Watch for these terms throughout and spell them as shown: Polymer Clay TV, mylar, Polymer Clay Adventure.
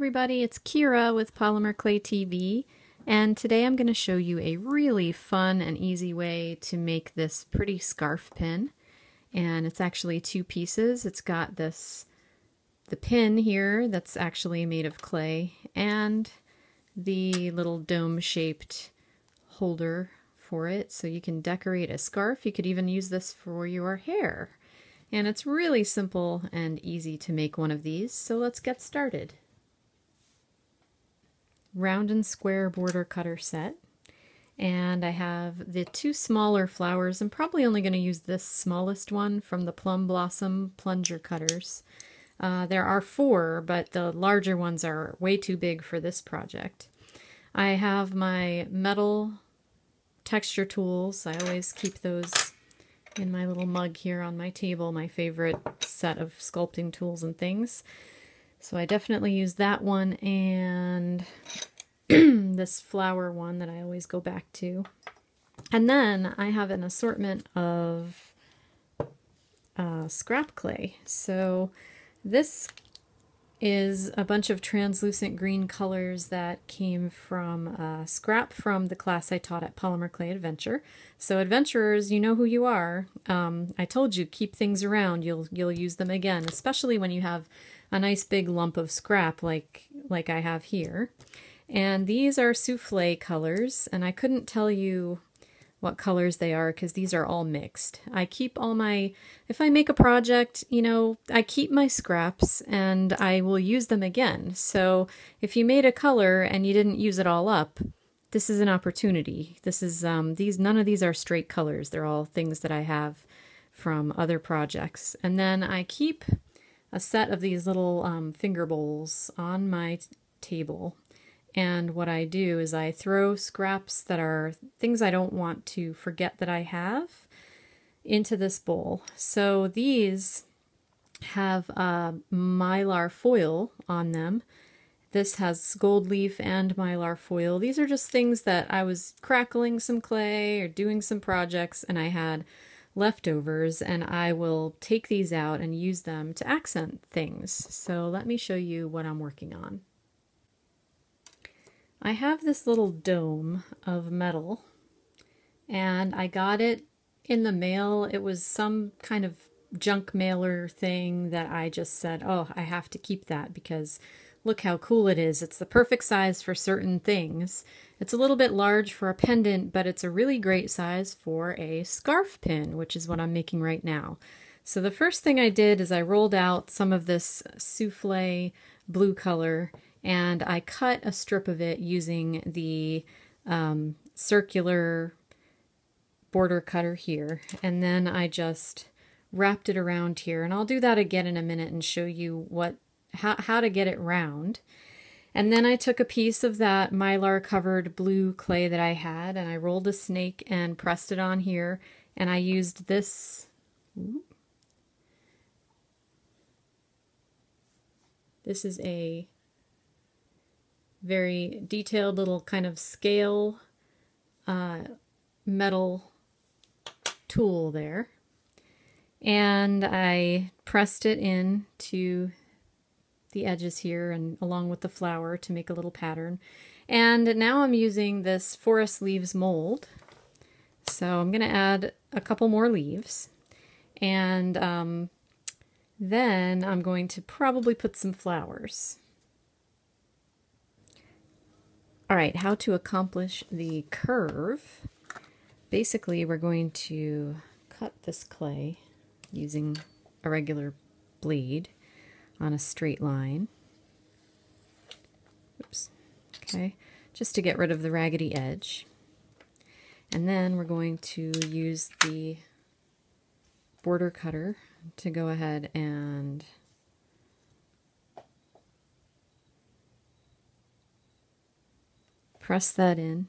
everybody, it's Kira with Polymer Clay TV, and today I'm going to show you a really fun and easy way to make this pretty scarf pin. And it's actually two pieces. It's got the pin here that's actually made of clay, and the little dome-shaped holder for it, so you can decorate a scarf. You could even use this for your hair. And it's really simple and easy to make one of these, so let's get started. Round and square border cutter set. And I have the two smaller flowers. I'm probably only going to use this smallest one from the Plum Blossom plunger cutters. There are four, but the larger ones are way too big for this project. I have my metal texture tools. I always keep those in my little mug here on my table, my favorite set of sculpting tools and things. So I definitely use that one and this flower one that I always go back to. And then I have an assortment of scrap clay. So this is a bunch of translucent green colors that came from scrap from the class I taught at Polymer Clay Adventure. So adventurers, you know who you are. I told you, keep things around. You'll use them again, especially when you have a nice big lump of scrap like I have here. And these are souffle colors, and I couldn't tell you what colors they are because these are all mixed. I keep all my, if I make a project, you know, I keep my scraps and I will use them again. So if you made a color and you didn't use it all up, this is an opportunity. This is, none of these are straight colors. They're all things that I have from other projects. And then I keep a set of these little finger bowls on my table. And what I do is I throw scraps that are things I don't want to forget that I have into this bowl. So these have mylar foil on them. This has gold leaf and mylar foil. These are just things that I was crackling some clay or doing some projects and I had leftovers, and I will take these out and use them to accent things. So let me show you what I'm working on. I have this little dome of metal, and I got it in the mail. It was some kind of junk mailer thing that I just said, oh, I have to keep that because look how cool it is. It's the perfect size for certain things. It's a little bit large for a pendant, but it's a really great size for a scarf pin, which is what I'm making right now. So the first thing I did is I rolled out some of this souffle blue color, and I cut a strip of it using the circular border cutter here, and then I just wrapped it around here, and I'll do that again in a minute and show you how to get it round. And then I took a piece of that mylar covered blue clay that I had, and I rolled a snake and pressed it on here, and I used this this is a very detailed little kind of scale metal tool there. And I pressed it in to the edges here and along with the flower to make a little pattern. And now I'm using this forest leaves mold. So I'm going to add a couple more leaves. And then I'm going to probably put some flowers. All right, how to accomplish the curve. Basically, we're going to cut this clay using a regular blade on a straight line. Oops, okay, just to get rid of the raggedy edge. And then we're going to use the border cutter to go ahead and press that in.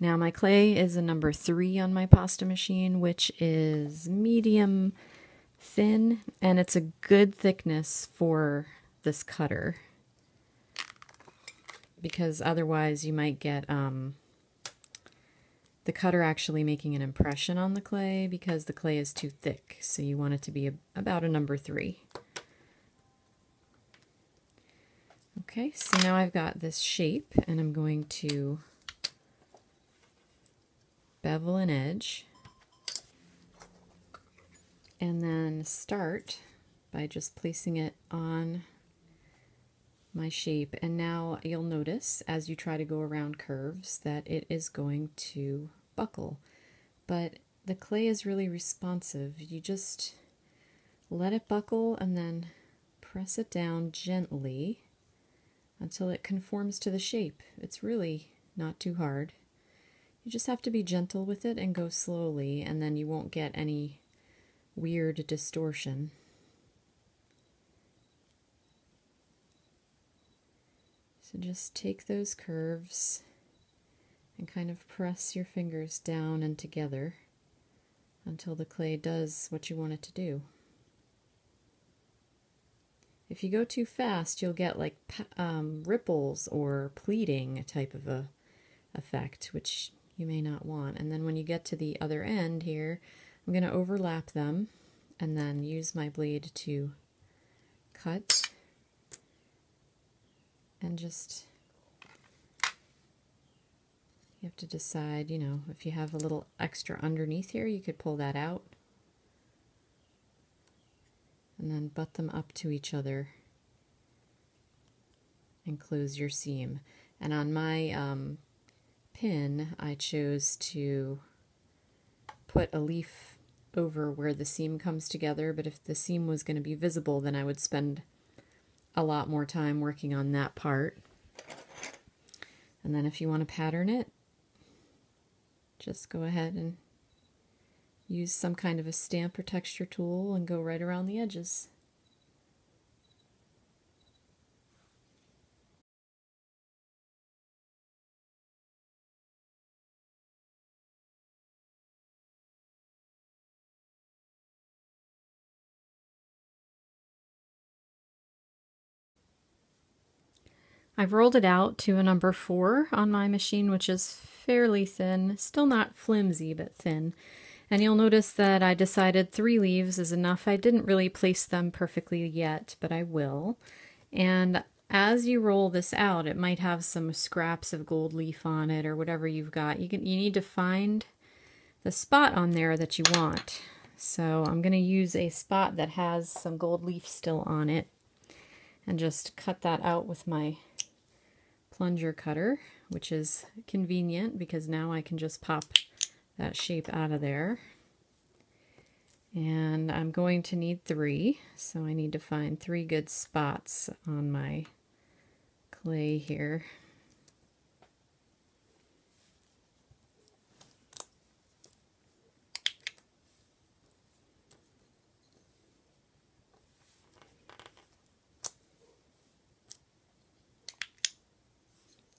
Now my clay is a number 3 on my pasta machine, which is medium thin, and it's a good thickness for this cutter because otherwise you might get the cutter actually making an impression on the clay because the clay is too thick, so you want it to be about a number 3. Okay, so now I've got this shape and I'm going to bevel an edge and then start by just placing it on my shape. And now you'll notice as you try to go around curves that it is going to buckle, but the clay is really responsive. You just let it buckle and then press it down gently until it conforms to the shape. It's really not too hard. You just have to be gentle with it and go slowly, and then you won't get any weird distortion. So just take those curves and kind of press your fingers down and together until the clay does what you want it to do. If you go too fast, you'll get like ripples or pleating type of a effect, which you may not want. And then when you get to the other end here, I'm going to overlap them and then use my blade to cut and just, you have to decide, you know, if you have a little extra underneath here, you could pull that out and then butt them up to each other and close your seam. And on my pin, I chose to put a leaf over where the seam comes together, but if the seam was going to be visible, then I would spend a lot more time working on that part. And then if you want to pattern it, just go ahead and use some kind of a stamp or texture tool and go right around the edges. I've rolled it out to a number 4 on my machine, which is fairly thin, still not flimsy, but thin. And you'll notice that I decided 3 leaves is enough. I didn't really place them perfectly yet, but I will. And as you roll this out, it might have some scraps of gold leaf on it or whatever you've got. You need to find the spot on there that you want. So I'm going to use a spot that has some gold leaf still on it and just cut that out with my plunger cutter, which is convenient because now I can just pop that shape out of there. And I'm going to need 3, so I need to find 3 good spots on my clay here.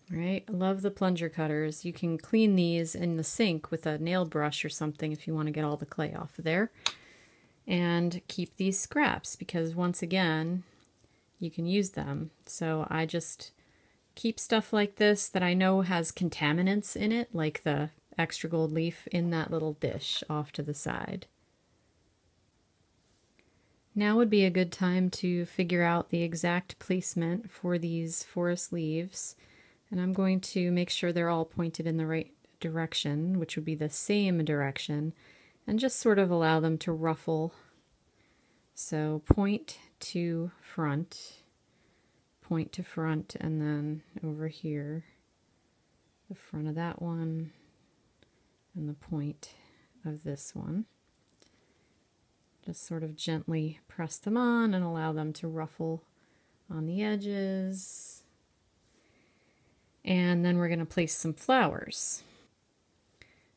Right, I love the plunger cutters. You can clean these in the sink with a nail brush or something if you want to get all the clay off of there. And keep these scraps because once again, you can use them. So I just keep stuff like this that I know has contaminants in it, like the extra gold leaf, in that little dish off to the side. Now would be a good time to figure out the exact placement for these forest leaves. And I'm going to make sure they're all pointed in the right direction, which would be the same direction, and just sort of allow them to ruffle. So point to front, and then over here, the front of that one, and the point of this one. Just sort of gently press them on and allow them to ruffle on the edges. And then we're going to place some flowers.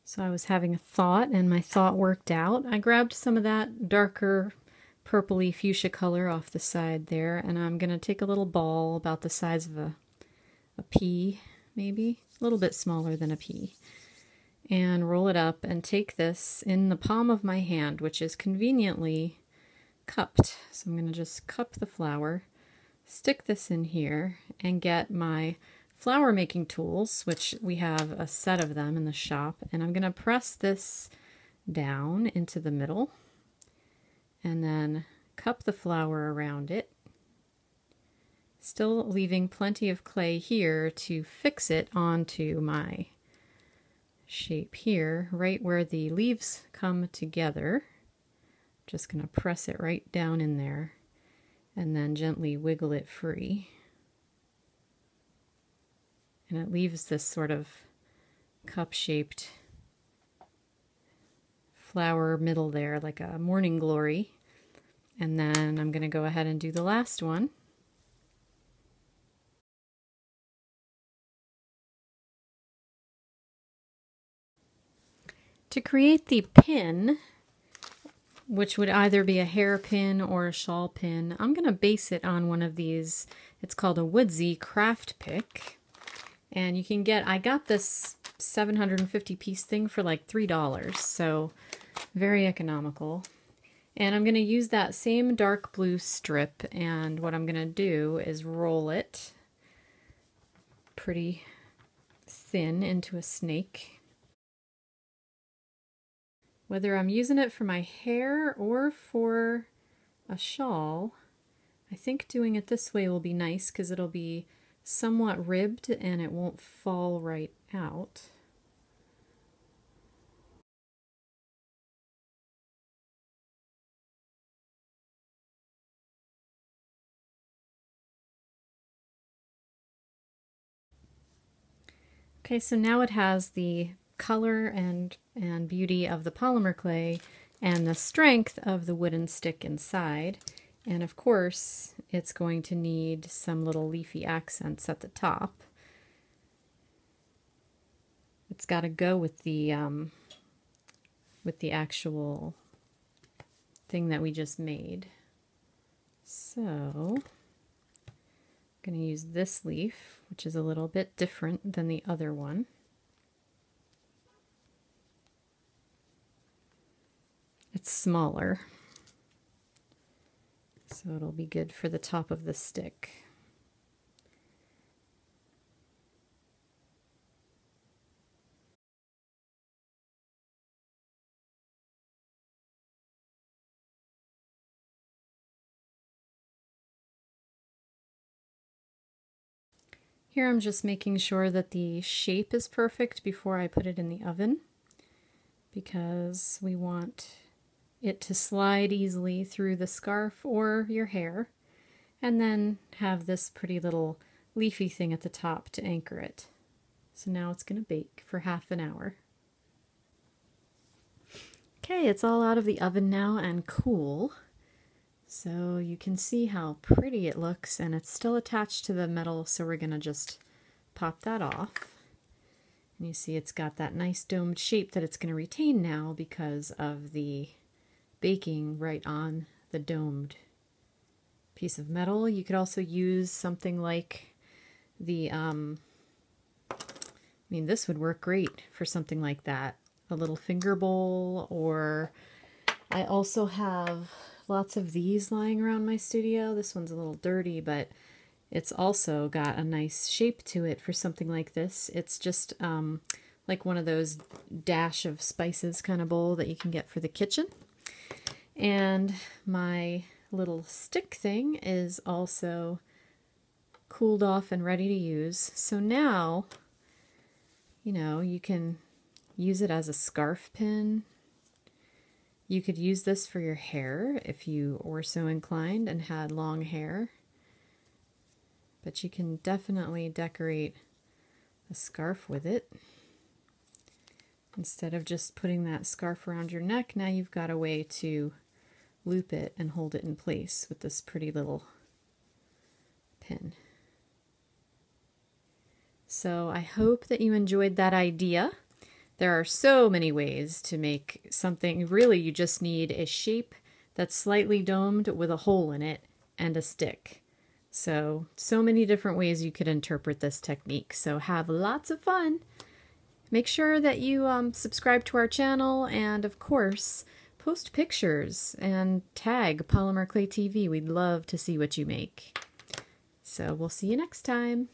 So I was having a thought and my thought worked out. I grabbed some of that darker purpley fuchsia color off the side there, and I'm going to take a little ball about the size of a pea, maybe a little bit smaller than a pea, and roll it up and take this in the palm of my hand, which is conveniently cupped. So I'm going to just cup the flower, stick this in here, and get my flower making tools, which we have a set of them in the shop, and I'm going to press this down into the middle and then cup the flower around it, still leaving plenty of clay here to fix it onto my shape here, right where the leaves come together. Just going to press it right down in there and then gently wiggle it free. And it leaves this sort of cup-shaped flower middle there, like a morning glory. And then I'm going to go ahead and do the last one. To create the pin, which would either be a hairpin or a shawl pin, I'm going to base it on one of these. It's called a Woodsy craft pick. And you can get, I got this 750 piece thing for like $3, so very economical. And I'm going to use that same dark blue strip, and what I'm going to do is roll it pretty thin into a snake. Whether I'm using it for my hair or for a shawl, I think doing it this way will be nice because it'll be somewhat ribbed and it won't fall right out. Okay, so now it has the color and beauty of the polymer clay and the strength of the wooden stick inside, and of course it's going to need some little leafy accents at the top. It's got to go with the actual thing that we just made. So I'm going to use this leaf, which is a little bit different than the other one. It's smaller, so it'll be good for the top of the stick. Here I'm just making sure that the shape is perfect before I put it in the oven, because we want it to slide easily through the scarf or your hair, and then have this pretty little leafy thing at the top to anchor it. So now it's going to bake for half an hour. Okay, it's all out of the oven now and cool. So you can see how pretty it looks, and it's still attached to the metal, so we're going to just pop that off. And you see it's got that nice domed shape that it's going to retain now because of the baking right on the domed piece of metal. You could also use something like the, I mean, this would work great for something like that, a little finger bowl, or I also have lots of these lying around my studio. This one's a little dirty, but it's also got a nice shape to it for something like this. It's just like one of those dash of spices kind of bowl that you can get for the kitchen. And my little stick thing is also cooled off and ready to use. So now, you know, you can use it as a scarf pin. You could use this for your hair if you were so inclined and had long hair. But you can definitely decorate a scarf with it. Instead of just putting that scarf around your neck, now you've got a way to loop it and hold it in place with this pretty little pin. So I hope that you enjoyed that idea. There are so many ways to make something. Really, you just need a shape that's slightly domed with a hole in it and a stick. So many different ways you could interpret this technique. So have lots of fun. Make sure that you subscribe to our channel, and of course, post pictures and tag Polymer Clay TV. We'd love to see what you make. So we'll see you next time.